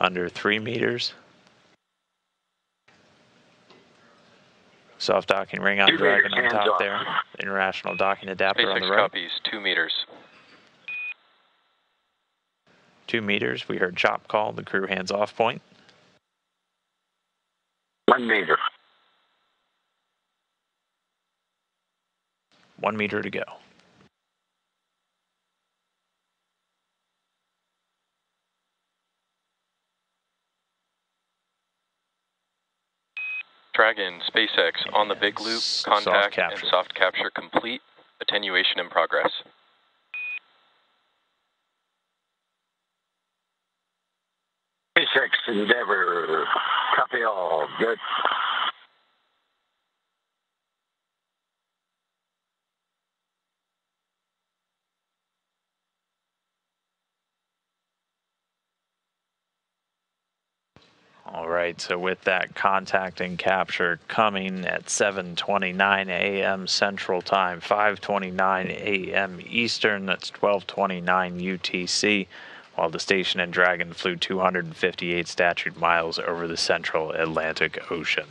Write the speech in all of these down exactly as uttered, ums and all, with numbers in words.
under three meters. Soft docking ring on Dragon on top there. International docking adapter on the right. Copies, two meters. Two meters, we heard chop call, the crew hands off point. One meter. One meter to go. Dragon, SpaceX, on the big loop, contact and soft capture complete, attenuation in progress. SpaceX Endeavour, copy all, good. All right, so with that contact and capture coming at seven twenty-nine a m Central Time, five twenty-nine a m Eastern, that's twelve twenty-nine U T C, while the station and Dragon flew two hundred fifty-eight statute miles over the Central Atlantic Ocean.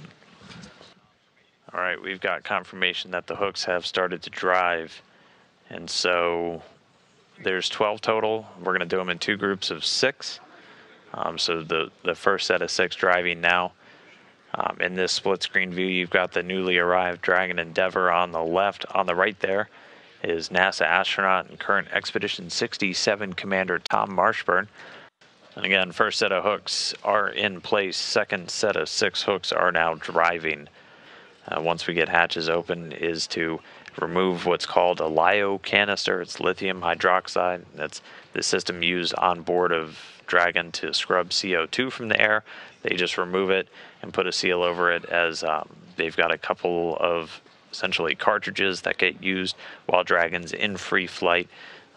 All right, we've got confirmation that the hooks have started to drive, and so there's twelve total. We're going to do them in two groups of six. Um, so the, the first set of six driving now. Um, in this split screen view, you've got the newly arrived Dragon Endeavour on the left. On the right there is NASA astronaut and current Expedition sixty-seven commander Tom Marshburn. And again, first set of hooks are in place. Second set of six hooks are now driving. Uh, once we get hatches open is to remove what's called a LiO canister. It's lithium hydroxide. That's the system used on board of Dragon to scrub C O two from the air. They just remove it and put a seal over it, as um, they've got a couple of essentially cartridges that get used while Dragon's in free flight,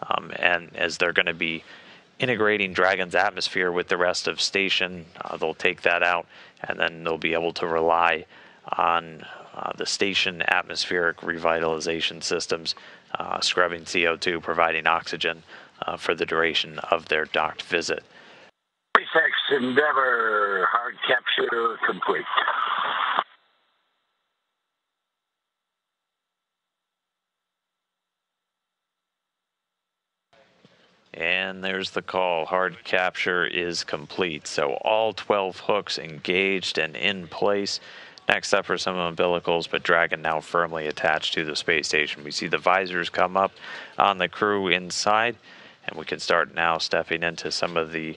um, and as they're going to be integrating Dragon's atmosphere with the rest of station, uh, they'll take that out, and then they'll be able to rely on uh, the station atmospheric revitalization systems, uh, scrubbing C O two, providing oxygen uh, for the duration of their docked visit. SpaceX Endeavour, hard capture complete. And there's the call, hard capture is complete. So all twelve hooks engaged and in place. Next up are some umbilicals, but Dragon now firmly attached to the space station. We see the visors come up on the crew inside, and we can start now stepping into some of the